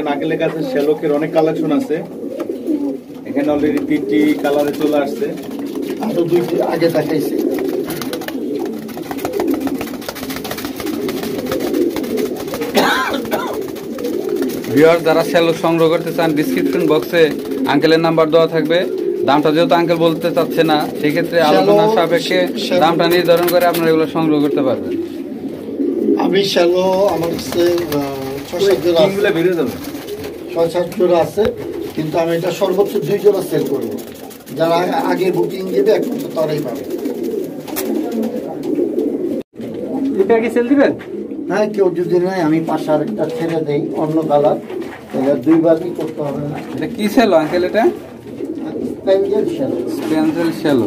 जरा श्यालक संग्रह करते चान डिस्क्रिप्शन बक्से आंकेल नम्बर देवा थाकबे दामटा जेहेतु आंकेल बोलते चाচ্ছে না সেই ক্ষেত্রে আলোচনা সাপেক্ষে দামটা নির্ধারণ করে আপনারা এগুলো সংগ্রহ করতে পারবেন। আমি শ্যালো আমার কাছে 6-7 জোড়া এগুলো বেরিয়ে যাবে 6-7 জোড়া আছে কিন্তু আমি এটা সর্বোচ্চ 2 জোড়া সেল করব যারা আগে বুকিং দিবে একটু তারাই পাবে। এটা কি সেল দিবেন? হ্যাঁ কেউ যদি নাই আমি পাশে আরেকটা ছেড়ে দেই অন্য কালার এটা দুইবার কি করতে হবে না। এটা কি শ্যালো আঙ্কেল? এটা स्पेंजल शेलो